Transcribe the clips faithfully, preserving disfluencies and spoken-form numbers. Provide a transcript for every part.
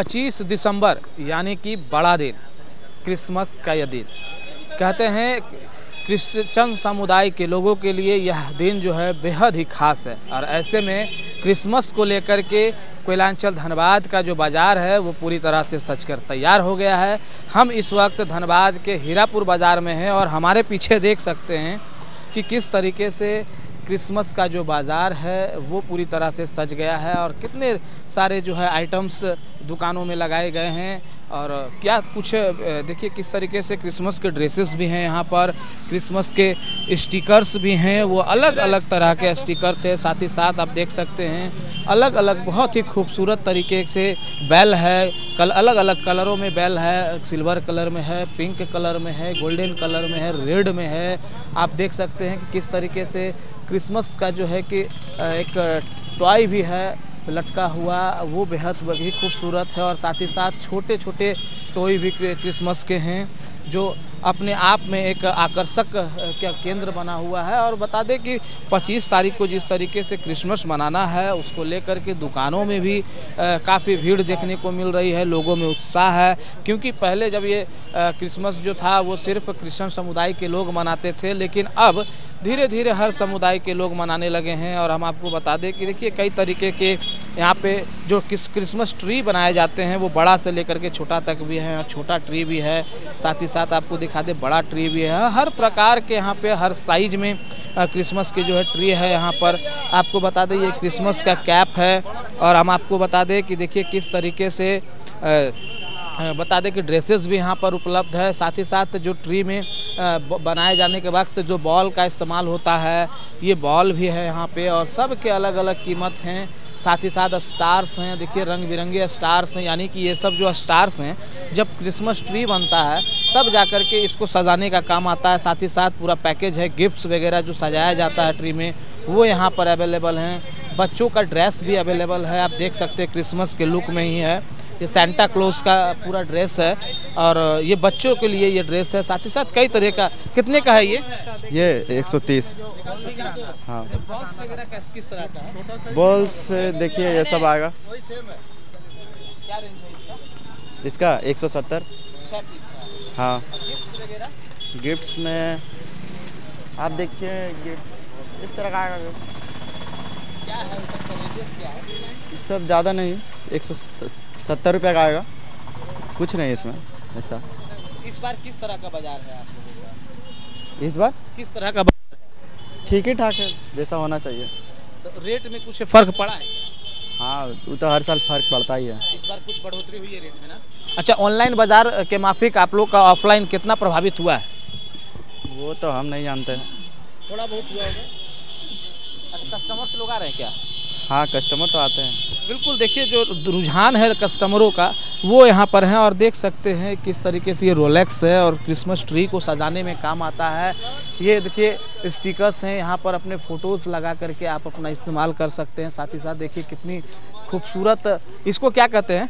पच्चीस दिसंबर यानी कि बड़ा दिन, क्रिसमस का यह दिन कहते हैं। क्रिश्चियन समुदाय के लोगों के लिए यह दिन जो है बेहद ही खास है और ऐसे में क्रिसमस को लेकर के कोलांचल धनबाद का जो बाज़ार है वो पूरी तरह से सज कर तैयार हो गया है। हम इस वक्त धनबाद के हीरापुर बाज़ार में हैं और हमारे पीछे देख सकते हैं कि किस तरीके से क्रिसमस का जो बाज़ार है वो पूरी तरह से सज गया है और कितने सारे जो है आइटम्स दुकानों में लगाए गए हैं। और क्या कुछ देखिए किस तरीके से क्रिसमस के ड्रेसेस भी हैं यहाँ पर, क्रिसमस के स्टिकर्स भी हैं, वो अलग अलग तरह के स्टिकर्स हैं। साथ ही साथ आप देख सकते हैं अलग अलग बहुत ही खूबसूरत तरीके से बेल है, कल अलग अलग कलरों में बेल है, सिल्वर कलर में है, पिंक कलर में है, गोल्डन कलर में है, रेड में है। आप देख सकते हैं कि किस तरीके से क्रिसमस का जो है कि एक टॉय भी है लटका हुआ, वो बेहद ही खूबसूरत है। और साथ ही साथ छोटे छोटे टॉय भी क्रिसमस के हैं जो अपने आप में एक आकर्षक का केंद्र बना हुआ है। और बता दें कि पच्चीस तारीख को जिस तरीके से क्रिसमस मनाना है उसको लेकर के दुकानों में भी काफ़ी भीड़ देखने को मिल रही है, लोगों में उत्साह है। क्योंकि पहले जब ये क्रिसमस जो था वो सिर्फ क्रिश्चियन समुदाय के लोग मनाते थे, लेकिन अब धीरे धीरे हर समुदाय के लोग मनाने लगे हैं। और हम आपको बता दें कि देखिए कई तरीके के यहाँ पे जो किस क्रिसमस ट्री बनाए जाते हैं वो बड़ा से लेकर के छोटा तक भी है, छोटा ट्री भी है, साथ ही साथ आपको दिखा दे बड़ा ट्री भी है। हर प्रकार के यहाँ पे हर साइज में क्रिसमस के जो है ट्री है। यहाँ पर आपको बता दें ये क्रिसमस का कैप है। और हम आपको बता दें कि देखिए किस तरीके से आ, बता दें कि ड्रेसेस भी यहाँ पर उपलब्ध है। साथ ही साथ जो ट्री में बनाए जाने के वक्त जो बॉल का इस्तेमाल होता है ये बॉल भी है यहाँ पे, और सब के अलग अलग कीमत हैं। साथ ही साथ स्टार्स हैं, देखिए रंग बिरंगे स्टार्स हैं, यानी कि ये सब जो स्टार्स हैं जब क्रिसमस ट्री बनता है तब जा कर के इसको सजाने का काम आता है। साथ ही साथ पूरा पैकेज है, गिफ्ट्स वगैरह जो सजाया जाता है ट्री में वो यहाँ पर अवेलेबल हैं। बच्चों का ड्रेस भी अवेलेबल है, आप देख सकते हैं क्रिसमस के लुक में ही है। ये सेंटा क्लॉज का पूरा ड्रेस है और ये बच्चों के लिए ये ड्रेस है। साथ ही साथ कई तरह का, कितने का है ये? ये एक सौ तीस। हाँ, बॉल्स वगैरह किस तरह का? बॉल्स देखिए ये सब आएगा। क्या रेंज है इसका? इसका एक सौ सत्तर। हाँ, गिफ्ट्स में आप देखिए गिफ्ट इस तरह का आएगा। क्या है इस सब? ज़्यादा नहीं, एक सौ सत्तर रुपये का आएगा, कुछ नहीं इसमें ऐसा। इस बार किस तरह का बाजार है आप लोगों का? इस बार किस तरह का बाजार है? ठीक ही ठाक है, जैसा होना चाहिए। तो रेट में कुछ फ़र्क पड़ा है? हाँ, वो तो हर साल फर्क पड़ता ही है। इस बार कुछ बढ़ोतरी हुई है रेट में ना? अच्छा, ऑनलाइन बाज़ार के माफिक आप लोग का ऑफलाइन कितना प्रभावित हुआ है? वो तो हम नहीं जानते हैं, थोड़ा बहुत हुआ होगा। अच्छा, कस्टमर्स लोग आ रहे हैं क्या? हाँ, कस्टमर तो आते हैं। बिल्कुल, देखिए जो रुझान है कस्टमरों का वो यहाँ पर है। और देख सकते हैं किस तरीके से ये रोलेक्स है और क्रिसमस ट्री को सजाने में काम आता है। ये देखिए स्टिकर्स हैं, यहाँ पर अपने फ़ोटोज़ लगा करके आप अपना इस्तेमाल कर सकते हैं। साथ ही साथ देखिए कितनी खूबसूरत, इसको क्या कहते हैं?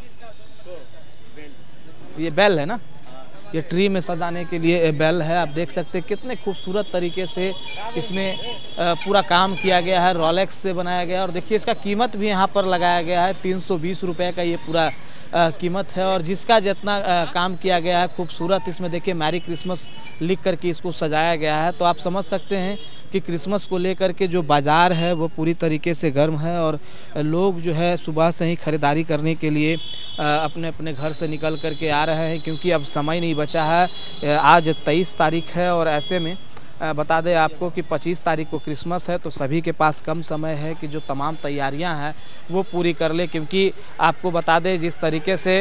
ये बेल है ना, ये ट्री में सजाने के लिए बेल है। आप देख सकते हैं कितने खूबसूरत तरीके से इसमें पूरा काम किया गया है, रोलेक्स से बनाया गया है। और देखिए इसका कीमत भी यहाँ पर लगाया गया है, तीन सौ बीस रुपये का ये पूरा कीमत है। और जिसका जितना काम किया गया है खूबसूरत, इसमें देखिए मैरी क्रिसमस लिख करके इसको सजाया गया है। तो आप समझ सकते हैं कि क्रिसमस को लेकर के जो बाज़ार है वो पूरी तरीके से गर्म है और लोग जो है सुबह से ही ख़रीदारी करने के लिए अपने अपने घर से निकल कर के आ रहे हैं, क्योंकि अब समय नहीं बचा है। आज तेईस तारीख है और ऐसे में बता दें आपको कि पच्चीस तारीख को क्रिसमस है, तो सभी के पास कम समय है कि जो तमाम तैयारियां हैं वो पूरी कर ले। क्योंकि आपको बता दें जिस तरीके से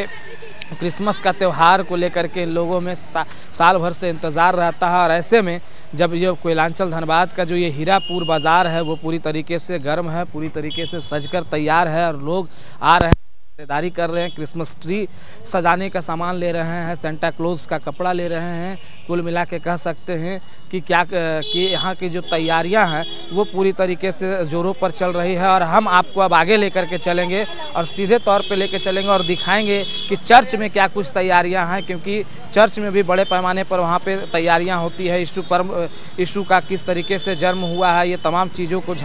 क्रिसमस का त्यौहार को लेकर के लोगों में सा, साल भर से इंतज़ार रहता है और ऐसे में जब ये कोयलांचल धनबाद का जो ये हीरापुर बाज़ार है वो पूरी तरीके से गर्म है, पूरी तरीके से सजकर तैयार है और लोग आ रहे हैं, खरीदारी कर रहे हैं, क्रिसमस ट्री सजाने का सामान ले रहे हैं, सेंटा क्लॉज का कपड़ा ले रहे हैं। कुल मिला के कह सकते हैं कि क्या कि यहाँ की जो तैयारियां हैं वो पूरी तरीके से ज़ोरों पर चल रही है। और हम आपको अब आगे लेकर के चलेंगे और सीधे तौर पे लेकर चलेंगे और दिखाएंगे कि चर्च में क्या कुछ तैयारियाँ हैं, क्योंकि चर्च में भी बड़े पैमाने पर वहाँ पर तैयारियाँ होती है। यीशु पर यीशु का किस तरीके से जन्म हुआ है ये तमाम चीज़ों को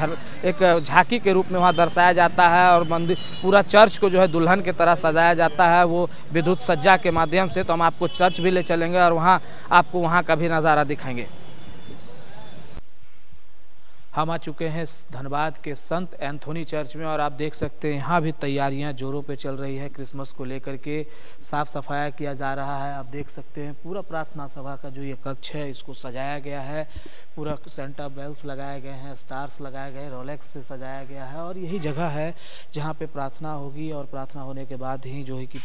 एक झांकी के रूप में वहाँ दर्शाया जाता है और मंदिर पूरा चर्च को जो है दुल्हन की तरह सजाया जाता है वो विद्युत सज्जा के माध्यम से। तो हम आपको चर्च भी ले चलेंगे और वहाँ आपको वहाँ का भी नज़ारा दिखाएंगे। हम आ चुके हैं धनबाद के संत एंथोनी चर्च में और आप देख सकते हैं यहाँ भी तैयारियाँ जोरों पे चल रही है। क्रिसमस को लेकर के साफ सफाया किया जा रहा है। आप देख सकते हैं पूरा प्रार्थना सभा का जो ये कक्ष है इसको सजाया गया है। पूरा सेंटा बेल्स लगाए गए हैं, स्टार्स लगाए गए, रोलेक्स से सजाया गया है और यही जगह है जहाँ पर प्रार्थना होगी और प्रार्थना होने के बाद ही जो है कि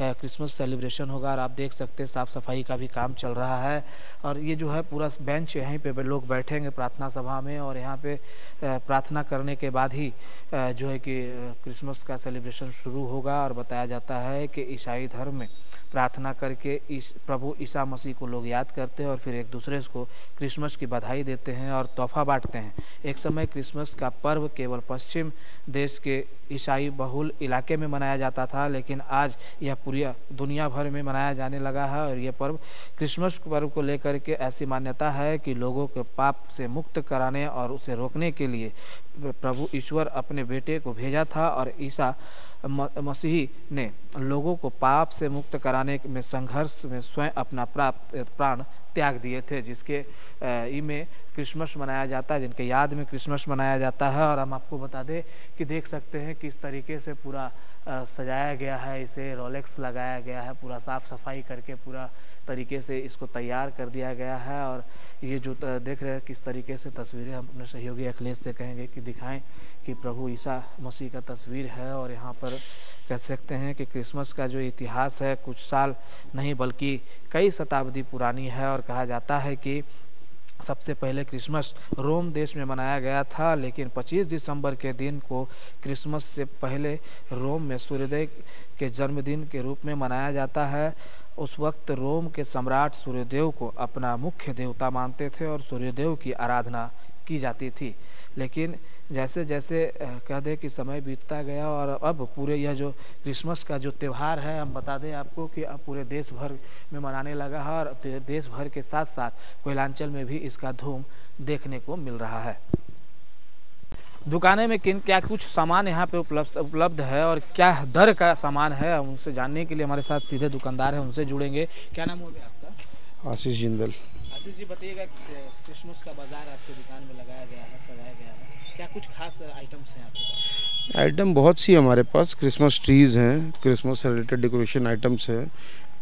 क्रिसमस सेलिब्रेशन होगा। और आप देख सकते हैं साफ सफाई का भी काम चल रहा है और ये जो है पूरा बेंच यहीं पर लोग बैठेंगे प्रार्थना सभा में और यहाँ पे प्रार्थना करने के बाद ही जो है कि क्रिसमस का सेलिब्रेशन शुरू होगा। और बताया जाता है कि ईसाई धर्म में प्रार्थना करके इस प्रभु ईसा मसीह को लोग याद करते हैं और फिर एक दूसरे को क्रिसमस की बधाई देते हैं और तोहफा बांटते हैं। एक समय क्रिसमस का पर्व केवल पश्चिम देश के ईसाई बहुल इलाके में मनाया जाता था, लेकिन आज यह पूरी दुनिया भर में मनाया जाने लगा है। और यह पर्व क्रिसमस पर्व को लेकर के ऐसी मान्यता है कि लोगों के पाप से मुक्त कराने और उसे रोकने के लिए प्रभु ईश्वर अपने बेटे को भेजा था और ईसा मसीह ने लोगों को पाप से मुक्त कराने में संघर्ष में स्वयं अपना प्राप्त प्राण त्याग दिए थे, जिसके ई में क्रिसमस मनाया जाता है, जिनके याद में क्रिसमस मनाया जाता है। और हम आपको बता दें कि देख सकते हैं किस तरीके से पूरा सजाया गया है, इसे रोलेक्स लगाया गया है, पूरा साफ सफाई करके पूरा तरीके से इसको तैयार कर दिया गया है। और ये जो देख रहे हैं किस तरीके से तस्वीरें, हम अपने सहयोगी अखिलेश से कहेंगे कि दिखाएं कि प्रभु ईसा मसीह का तस्वीर है। और यहाँ पर कह सकते हैं कि क्रिसमस का जो इतिहास है कुछ साल नहीं बल्कि कई शताब्दी पुरानी है। और कहा जाता है कि सबसे पहले क्रिसमस रोम देश में मनाया गया था, लेकिन पच्चीस दिसंबर के दिन को क्रिसमस से पहले रोम में सूर्योदय के जन्मदिन के रूप में मनाया जाता है। उस वक्त रोम के सम्राट सूर्यदेव को अपना मुख्य देवता मानते थे और सूर्यदेव की आराधना की जाती थी, लेकिन जैसे जैसे कह दें कि समय बीतता गया और अब पूरे यह जो क्रिसमस का जो त्यौहार है, हम बता दें आपको कि अब पूरे देश भर में मनाने लगा है। और देश भर के साथ साथ कोलांचल में भी इसका धूम देखने को मिल रहा है। दुकानें में किन क्या कुछ सामान यहाँ पे उपलब्ध उपलब्ध है और क्या दर का सामान है, उनसे जानने के लिए हमारे साथ सीधे दुकानदार हैं, उनसे जुड़ेंगे। क्या नाम हो गया आपका? आशीष जिंदल। आशीष जी, बताइएगा क्रिसमस का बाजार आपकी दुकान में लगाया गया है, सजाया गया है, क्या कुछ खास आइटम्स हैं आपके पास? आइटम बहुत सी हमारे पास। क्रिसमस ट्रीज़ हैं, क्रिसमस से रिलेटेड डेकोरेशन आइटम्स हैं।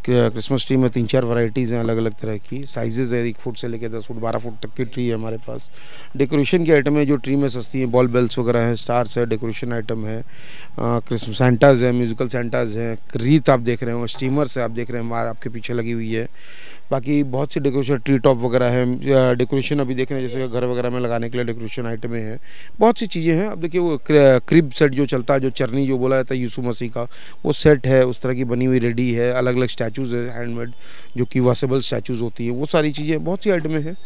क्रिसमस ट्री में तीन चार वैरायटीज़ हैं अलग अलग तरह की, साइजेज़ हैं एक फुट से लेकर दस फुट बारह फुट तक की ट्री है हमारे पास। डेकोरेशन की आइटम है जो ट्री में सस्ती हैं, बॉल बेल्स वगैरह हैं, स्टार्स है, डेकोरेशन आइटम है, क्रिसमस सेंटाज है, म्यूजिकल सेंटाज हैं, रीत आप देख रहे हो, स्टीमर्स है आप देख रहे हैं हमारे आपके पीछे लगी हुई है। बाकी बहुत सी डेकोरेशन ट्री टॉप वगैरह है, डेकोरेशन अभी देख रहे हैं जैसे घर वगैरह में लगाने के लिए डेकोरेशन आइटमें हैं, बहुत सी चीज़ें हैं। अब देखिए वो क्रिब सेट जो चलता है, जो चरनी जो बोला जाता है यीशु मसीह का, वो सेट है उस तरह की बनी हुई रेडी है। अलग अलग स्टैचूज़ हैं हैंडमेड जो कि वॉशेबल स्टैचूज़ होती हैं, वो सारी चीज़ें, बहुत सी आइटमें हैं।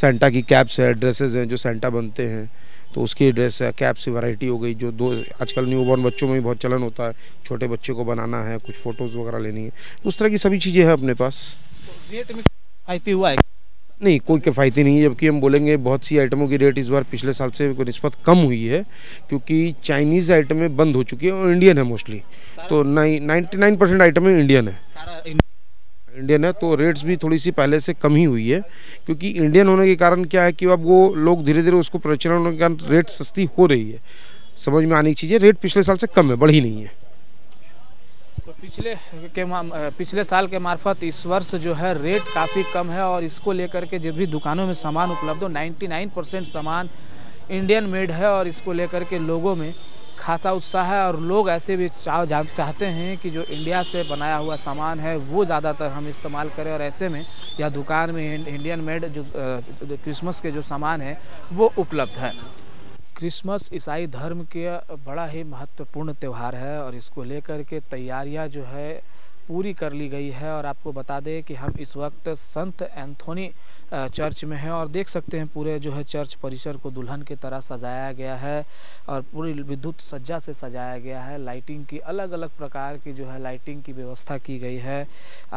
सेंटा की कैप्स है, ड्रेसेज हैं जो सेंटा बनते हैं तो उसकी ड्रेस है, कैप से वैरायटी हो गई जो दो आजकल न्यूबॉर्न बच्चों में भी बहुत चलन होता है, छोटे बच्चे को बनाना है, कुछ फ़ोटोज़ वगैरह लेनी है, उस तरह की सभी चीज़ें हैं अपने पास। रेट में किफ़ायती हुआ है? नहीं, कोई किफ़ायती नहीं है, जबकि हम बोलेंगे बहुत सी आइटमों की रेट इस बार पिछले साल से निस्बत कम हुई है क्योंकि चाइनीज़ आइटमें बंद हो चुकी है और इंडियन है मोस्टली, तो नाइन्टी नाइन परसेंट आइटमें इंडियन है इंडियन है तो रेट्स भी थोड़ी सी पहले से कम ही हुई है क्योंकि इंडियन होने के कारण क्या है कि अब वो लोग धीरे धीरे उसको प्रचलन होने के कारण रेट सस्ती हो रही है। समझ में आनी चाहिए रेट पिछले साल से कम है, बढ़ी नहीं है। तो पिछले के पिछले साल के मार्फत इस वर्ष जो है रेट काफ़ी कम है और इसको लेकर के जब भी दुकानों में सामान उपलब्ध हो निन्यानवे परसेंट सामान इंडियन मेड है और इसको लेकर के लोगों में खासा उत्साह है। और लोग ऐसे भी चाहते हैं कि जो इंडिया से बनाया हुआ सामान है वो ज़्यादातर हम इस्तेमाल करें और ऐसे में या दुकान में इंडियन मेड जो क्रिसमस के जो सामान है वो उपलब्ध है। क्रिसमस ईसाई धर्म के बड़ा ही महत्वपूर्ण त्यौहार है और इसको लेकर के तैयारियां जो है पूरी कर ली गई है। और आपको बता दें कि हम इस वक्त संत एंथोनी चर्च में हैं और देख सकते हैं पूरे जो है चर्च परिसर को दुल्हन की तरह सजाया गया है और पूरी विद्युत सज्जा से सजाया गया है। लाइटिंग की अलग अलग प्रकार की जो है लाइटिंग की व्यवस्था की गई है।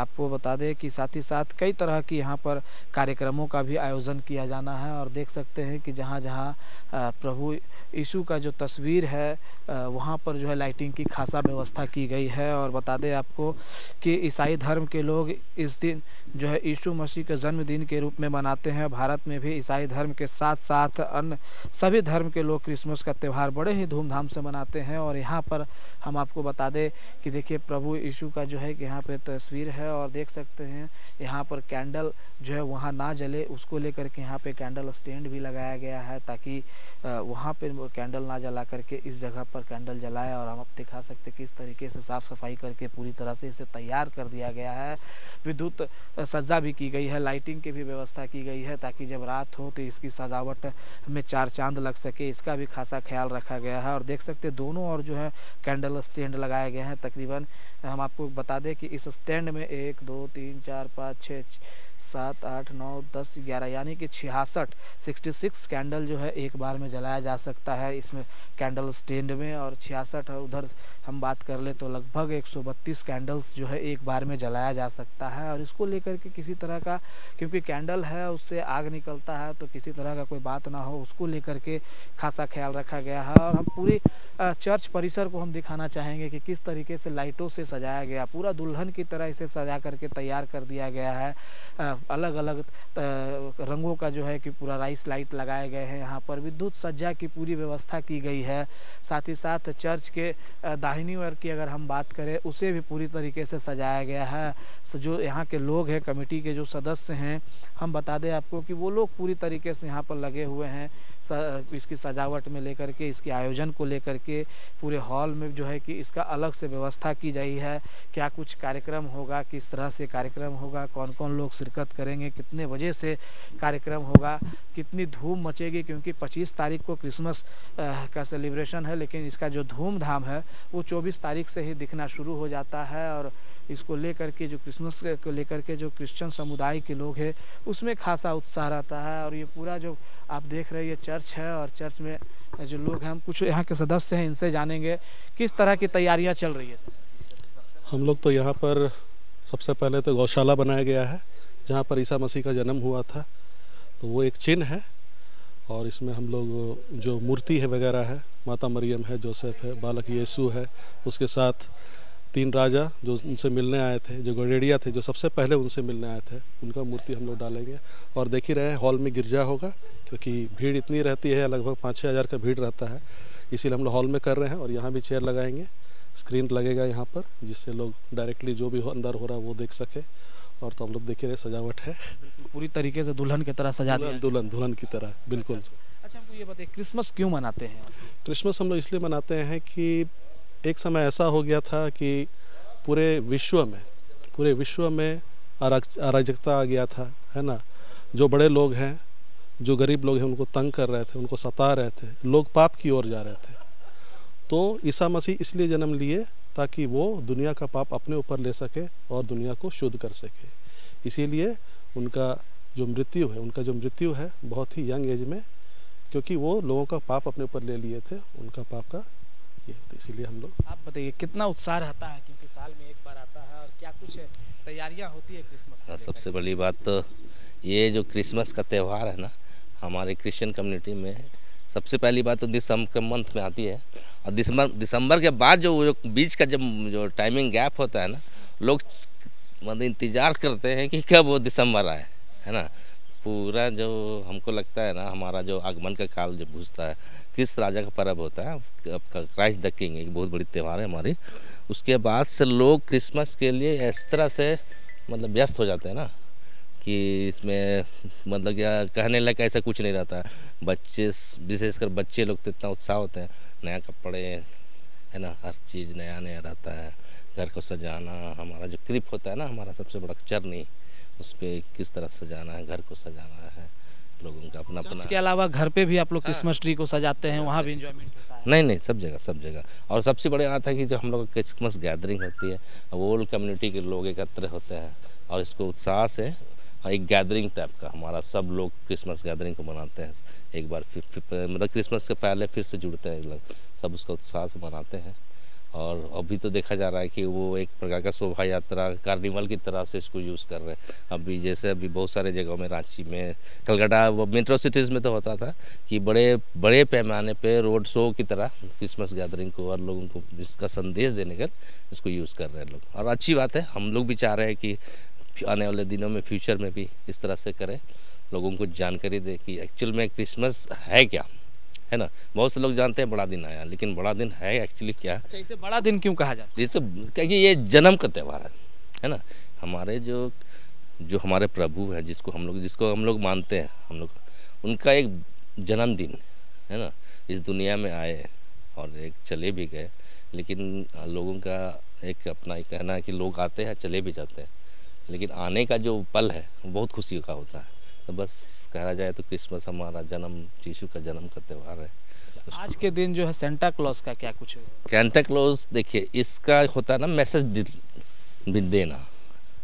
आपको बता दें कि साथ ही साथ कई तरह की यहाँ पर कार्यक्रमों का भी आयोजन किया जाना है। और देख सकते हैं कि जहाँ जहाँ प्रभु यीशु का जो तस्वीर है वहाँ पर जो है लाइटिंग की खासा व्यवस्था की गई है। और बता दें आपको कि ईसाई धर्म के लोग इस दिन जो है यीशु मसीह के जन्मदिन के रूप में मनाते हैं। भारत में भी ईसाई धर्म के साथ साथ अन्य सभी धर्म के लोग क्रिसमस का त्यौहार बड़े ही धूमधाम से मनाते हैं। और यहाँ पर हम आपको बता दें कि देखिए प्रभु यीशु का जो है कि यहाँ पर तस्वीर है और देख सकते हैं यहाँ पर कैंडल जो है वहाँ ना जले, उसको लेकर के यहाँ पर कैंडल स्टैंड भी लगाया गया है ताकि वहाँ पर कैंडल ना जला करके इस जगह पर कैंडल जलाए। और हम आप दिखा सकते किस तरीके से साफ सफाई करके पूरी तरह से इसे तैयार कर दिया गया है। विद्युत सज्जा भी की गई है, लाइटिंग की भी व्यवस्था की गई है ताकि जब रात हो तो इसकी सजावट में चार चांद लग सके, इसका भी खासा ख्याल रखा गया है। और देख सकते दोनों और जो है कैंडल स्टैंड लगाए गए हैं। तकरीबन हम आपको बता दें कि इस स्टैंड में एक दो तीन चार पाँच छः सात आठ नौ दस ग्यारह यानी कि छियासठ सिक्सटी सिक्स कैंडल जो है एक बार में जलाया जा सकता है इसमें कैंडल स्टैंड में। और छियासठ उधर हम बात कर ले तो लगभग एक सौ बत्तीस कैंडल्स जो है एक बार में जलाया जा सकता है। और इसको लेकर के किसी तरह का, क्योंकि कैंडल है उससे आग निकलता है तो किसी तरह का कोई बात ना हो, उसको लेकर के खासा ख्याल रखा गया है। और हम पूरी चर्च परिसर को हम दिखाना चाहेंगे कि किस तरीके से लाइटों से सजाया गया, पूरा दुल्हन की तरह इसे सजा करके तैयार कर दिया गया है। अलग अलग रंगों का जो है कि पूरा राइस लाइट लगाए गए हैं, यहाँ पर विद्युत सज्जा की पूरी व्यवस्था की गई है। साथ ही साथ चर्च के दाहिनी ओर की अगर हम बात करें उसे भी पूरी तरीके से सजाया गया है। जो यहाँ के लोग हैं, कमेटी के जो सदस्य हैं, हम बता दें आपको कि वो लोग पूरी तरीके से यहाँ पर लगे हुए हैं इसकी सजावट में लेकर के, इसके आयोजन को लेकर के। पूरे हॉल में जो है कि इसका अलग से व्यवस्था की गई है, क्या कुछ कार्यक्रम होगा, किस तरह से कार्यक्रम होगा, कौन कौन लोग शिरकत करेंगे, कितने बजे से कार्यक्रम होगा, कितनी धूम मचेगी, क्योंकि पच्चीस तारीख को क्रिसमस का सेलिब्रेशन है लेकिन इसका जो धूमधाम है वो चौबीस तारीख से ही दिखना शुरू हो जाता है। और इसको लेकर के जो क्रिसमस को लेकर के जो क्रिश्चियन समुदाय के लोग हैं उसमें खासा उत्साह रहता है। और ये पूरा जो आप देख रहे हैं ये चर्च है और चर्च में जो लोग हैं, हम कुछ यहाँ के सदस्य हैं इनसे जानेंगे किस तरह की तैयारियाँ चल रही है। हम लोग तो यहाँ पर सबसे पहले तो गौशाला बनाया गया है जहाँ पर ईसा मसीह का जन्म हुआ था, तो वो एक चिन्ह है। और इसमें हम लोग जो मूर्ति है वगैरह है, माता मरियम है, जोसेफ है, बालक यीशु है, उसके साथ तीन राजा जो उनसे मिलने आए थे, जो गडेरिया थे जो सबसे पहले उनसे मिलने आए थे, उनका मूर्ति हम लोग डालेंगे। और देख ही रहे हैं हॉल में गिरजा होगा क्योंकि भीड़ इतनी रहती है, लगभग पाँच छः हज़ार का भीड़ रहता है, इसीलिए हम लोग हॉल में कर रहे हैं। और यहाँ भी चेयर लगाएंगे, स्क्रीन लगेगा यहाँ पर जिससे लोग डायरेक्टली जो भी अंदर हो रहा है वो देख सके। और तो हम लोग देख ही रहे सजावट है पूरी तरीके से दुल्हन की तरह सजा दिया, दुल्हन दुल्हन की तरह बिल्कुल। अच्छा, हमको ये बताइए क्रिसमस क्यों मनाते हैं? क्रिसमस हम लोग इसलिए मनाते हैं कि एक समय ऐसा हो गया था कि पूरे विश्व में पूरे विश्व में अराजकता आ गया था, है ना। जो बड़े लोग हैं, जो गरीब लोग हैं, उनको तंग कर रहे थे, उनको सता रहे थे, लोग पाप की ओर जा रहे थे। तो ईसा मसीह इसलिए जन्म लिए ताकि वो दुनिया का पाप अपने ऊपर ले सके और दुनिया को शुद्ध कर सके। इसीलिए उनका जो मृत्यु है उनका जो मृत्यु है बहुत ही यंग एज में, क्योंकि वो लोगों का पाप अपने ऊपर ले लिए थे, उनका पाप का ये, तो इसीलिए हम लोग। आप बताइए कितना उत्साह रहता है क्योंकि साल में एक बार आता है और क्या कुछ तैयारियां होती है क्रिसमस का? सबसे बड़ी बात तो ये जो क्रिसमस का त्यौहार है ना, हमारे क्रिश्चियन कम्युनिटी में सबसे पहली बात तो दिसंबर के मंथ में आती है। और दिसंबर दिसंबर के बाद जो बीच का जब जो टाइमिंग गैप होता है ना, लोग मतलब इंतज़ार करते हैं कि कब वो दिसंबर आए, है ना। पूरा जो हमको लगता है ना, हमारा जो आगमन का काल जब घुसता है, किस राजा का पर्व होता है आपका, क्राइस्ट द किंग, एक बहुत बड़ी त्यौहार है हमारी। उसके बाद से लोग क्रिसमस के लिए इस तरह से मतलब व्यस्त हो जाते हैं ना कि इसमें मतलब क्या कहने लायक ऐसा कुछ नहीं रहता। बच्चे, विशेषकर बच्चे लोग तो इतना उत्साह होते हैं, नया कपड़े, है ना, हर चीज़ नया नया रहता है, घर को सजाना, हमारा जो क्रिप होता है ना, हमारा सबसे बड़ा चरनी, उस पर किस तरह सजाना है, घर को सजाना है, लोगों का अपना अपना। इसके अलावा घर पे भी आप लोग क्रिसमस ट्री को सजाते हैं, वहाँ भी एंजॉयमेंट होता है? नहीं नहीं, सब जगह सब जगह। और सबसे बड़ी बात है कि जो हम लोग क्रिसमस गैदरिंग होती है, ओल्ड कम्युनिटी के लोग एकत्र होते हैं और इसको उत्साह से एक गैदरिंग टाइप का हमारा सब लोग क्रिसमस गैदरिंग को मनाते हैं। एक बार फिर, फिर मतलब क्रिसमस के पहले फिर से जुड़ते हैं लोग, सब उसका उत्साह से मनाते हैं। और अभी तो देखा जा रहा है कि वो एक प्रकार का शोभा यात्रा कार्निवल की तरह से इसको यूज़ कर रहे हैं। अभी जैसे अभी बहुत सारे जगहों में, रांची में, कलकत्ता, वो मेट्रो सिटीज़ में तो होता था कि बड़े बड़े पैमाने पे रोड शो की तरह क्रिसमस गैदरिंग को और लोगों को इसका संदेश देने का इसको यूज़ कर रहे हैं लोग। और अच्छी बात है, हम लोग भी चाह रहे हैं कि आने वाले दिनों में फ्यूचर में भी इस तरह से करें, लोगों को जानकारी दे कि एक्चुअल में क्रिसमस है क्या, है ना। बहुत से लोग जानते हैं बड़ा दिन आया, लेकिन बड़ा दिन है एक्चुअली क्या। अच्छा, इसे बड़ा दिन क्यों कहा जाता है? इसे क्योंकि ये जन्म का त्यौहार है, है ना। हमारे जो जो हमारे प्रभु हैं, जिसको हम लोग जिसको हम लोग मानते हैं, हम लोग उनका एक जन्मदिन है ना। इस दुनिया में आए और एक चले भी गए, लेकिन लोगों का एक अपना ही कहना है कि लोग आते हैं चले भी जाते हैं, लेकिन आने का जो पल है वो बहुत खुशी का होता है। तो बस कहा जाए तो क्रिसमस हमारा जन्म, यीशु का जन्म का त्यौहार है। आज के दिन जो है सेंटा क्लॉज का क्या कुछ है? सेंटा क्लॉज देखिए, इसका होता है ना मैसेज भी देना,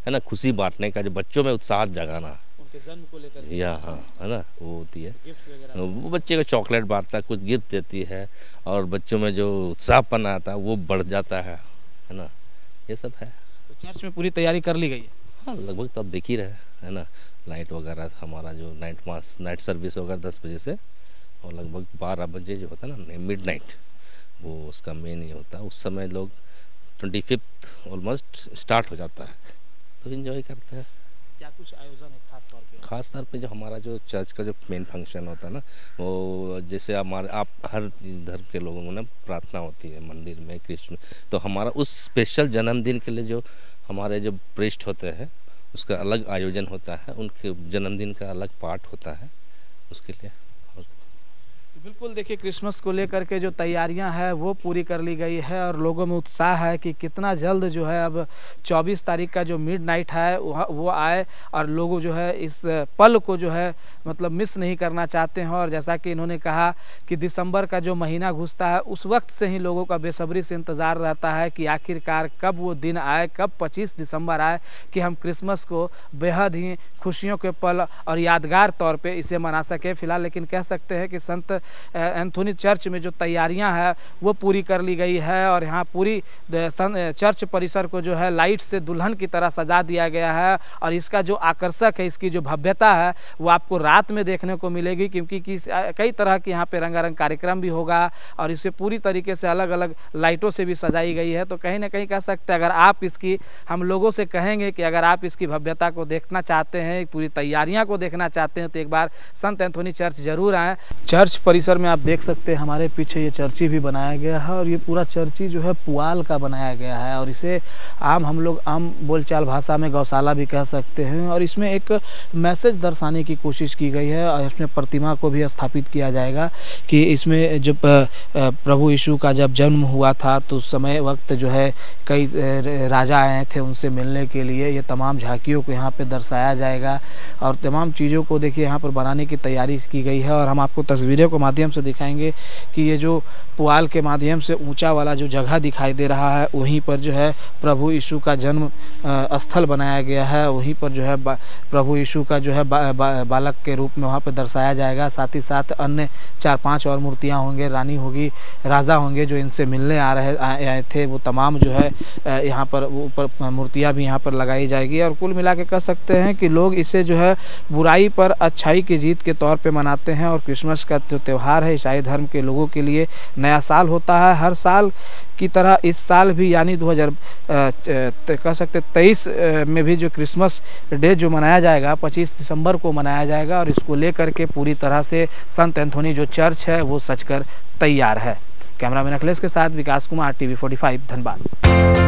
है ना, खुशी बांटने का, जो बच्चों में उत्साह जगाना, उनके जन्म को लेकर, या हाँ, है ना, वो होती है। वो बच्चे को चॉकलेट बांटता है, कुछ गिफ्ट देती है और बच्चों में जो उत्साहपन आता है वो बढ़ जाता है, है ना। ये सब है। चर्च में पूरी तैयारी कर ली गई है? हाँ, लगभग तो आप देख ही रहे हैं, है ना। लाइट वगैरह हमारा जो नाइट मास नाइट सर्विस वगैरह दस बजे से और लगभग बारह बजे जो होता है ना मिडनाइट, वो उसका मेन ये होता है। उस समय लोग ट्वेंटी फिफ्थ ऑलमोस्ट स्टार्ट हो जाता है, तो इन्जॉय करते हैं। क्या कुछ आयोजन है खास तौर पे? खास तौर पे जो हमारा जो चर्च का जो मेन फंक्शन होता है ना, वो जैसे हमारे आप हर धर्म के लोगों को ना प्रार्थना होती है मंदिर में कृष्ण, तो हमारा उस स्पेशल जन्मदिन के लिए जो हमारे जो पृष्ठ होते हैं उसका अलग आयोजन होता है, उनके जन्मदिन का अलग पार्ट होता है उसके लिए। और बिल्कुल देखिए, क्रिसमस को लेकर के जो तैयारियां हैं वो पूरी कर ली गई है और लोगों में उत्साह है कि कितना जल्द जो है अब चौबीस तारीख का जो मिडनाइट है वो आए और लोग जो है इस पल को जो है मतलब मिस नहीं करना चाहते हैं। और जैसा कि इन्होंने कहा कि दिसंबर का जो महीना घुसता है उस वक्त से ही लोगों का बेसब्री से इंतज़ार रहता है कि आखिरकार कब वो दिन आए, कब पच्चीस दिसंबर आए कि हम क्रिसमस को बेहद ही खुशियों के पल और यादगार तौर पे इसे मना सकें फिलहाल। लेकिन कह सकते हैं कि संत एंथोनी चर्च में जो तैयारियां हैं वो पूरी कर ली गई है और यहाँ पूरी चर्च परिसर को जो है लाइट से दुल्हन की तरह सजा दिया गया है। और इसका जो आकर्षक है, इसकी जो भव्यता है, वो आपको रात में देखने को मिलेगी, क्योंकि कई तरह के यहाँ पे रंगारंग कार्यक्रम भी होगा और इसे पूरी तरीके से अलग अलग लाइटों से भी सजाई गई है। तो कहीं ना कहीं कह सकते हैं, अगर आप इसकी, हम लोगों से कहेंगे कि अगर आप इसकी भव्यता को देखना चाहते हैं, पूरी तैयारियाँ को देखना चाहते हैं, तो एक बार संत एंथोनी चर्च जरूर आएँ। चर्च परिसर में आप देख सकते हैं हमारे पीछे ये चर्ची भी बनाया गया है और ये पूरा चर्ची जो है पुआल का बनाया गया है और इसे आम हम लोग आम बोलचाल भाषा में गौशाला भी कह सकते हैं। और इसमें एक मैसेज दर्शाने की कोशिश की गई है और इसमें प्रतिमा को भी स्थापित किया जाएगा कि इसमें जब प्रभु यीशु का जब जन्म हुआ था तो उस समय वक्त जो है कई राजा आए थे उनसे मिलने के लिए। ये तमाम झांकियों को यहाँ पे दर्शाया जाएगा और तमाम चीज़ों को देखिए यहाँ पर बनाने की तैयारी की गई है। और हम आपको तस्वीरों के माध्यम से दिखाएंगे कि ये जो पुआल के माध्यम से ऊंचा वाला जो जगह दिखाई दे रहा है वहीं पर जो है प्रभु यीशु का जन्म स्थल बनाया गया है, वहीं पर जो है प्रभु यीशु का जो है बा, बा, बालक के रूप में वहाँ पर दर्शाया जाएगा। साथ ही साथ अन्य चार पांच और मूर्तियाँ होंगे, रानी होगी, राजा होंगे जो इनसे मिलने आ रहे आए थे, वो तमाम जो है यहाँ पर ऊपर मूर्तियाँ भी यहाँ पर लगाई जाएगी। और कुल मिला के कह सकते हैं कि लोग इसे जो है बुराई पर अच्छाई की जीत के तौर पर मनाते हैं और क्रिसमस का जो त्यौहार है ईसाई धर्म के लोगों के लिए नया साल होता है। हर साल की तरह इस साल भी यानी दो हज़ार कह सकते तेईस में भी जो क्रिसमस डे जो मनाया जाएगा पच्चीस दिसंबर को मनाया जाएगा और इसको लेकर के पूरी तरह से संत एंथोनी जो चर्च है वो सचकर तैयार है। कैमरामैन अखिलेश के साथ विकास कुमार, टीवी पैंतालीस, धनबाद।